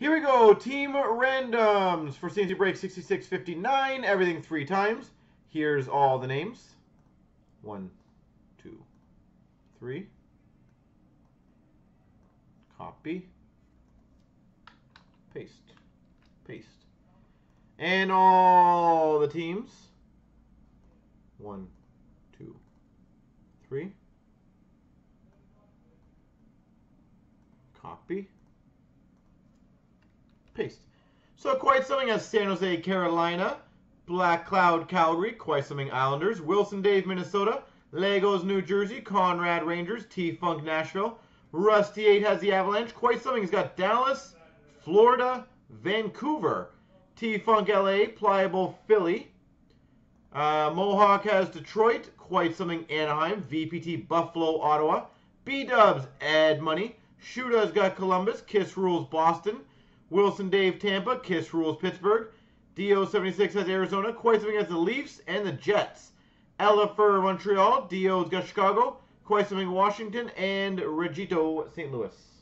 Here we go, Team Randoms for CNC break 6659, everything 3 times. Here's all the names. 1, 2, 3. Copy. Paste. Paste. And all the teams. 1, 2, 3. Copy. Paste. So quite something as San Jose, Carolina, Black Cloud, Calgary, quite something Islanders, Wilson Dave, Minnesota, Legos, New Jersey, Conrad, Rangers, T-Funk, Nashville, Rusty 8 has the Avalanche, quite something's got Dallas, Florida, Vancouver, T-Funk, LA, Pliable, Philly, Mohawk has Detroit, quite something Anaheim, VPT, Buffalo, Ottawa, B-Dubs, Add Money, Shoota's got Columbus, Kiss Rules, Boston, Wilson Dave, Tampa, Kiss Rules, Pittsburgh, DO76 has Arizona, quite something has the Leafs and the Jets, LFR, Montreal, DO's got Chicago, quite something Washington, and Regito, St. Louis.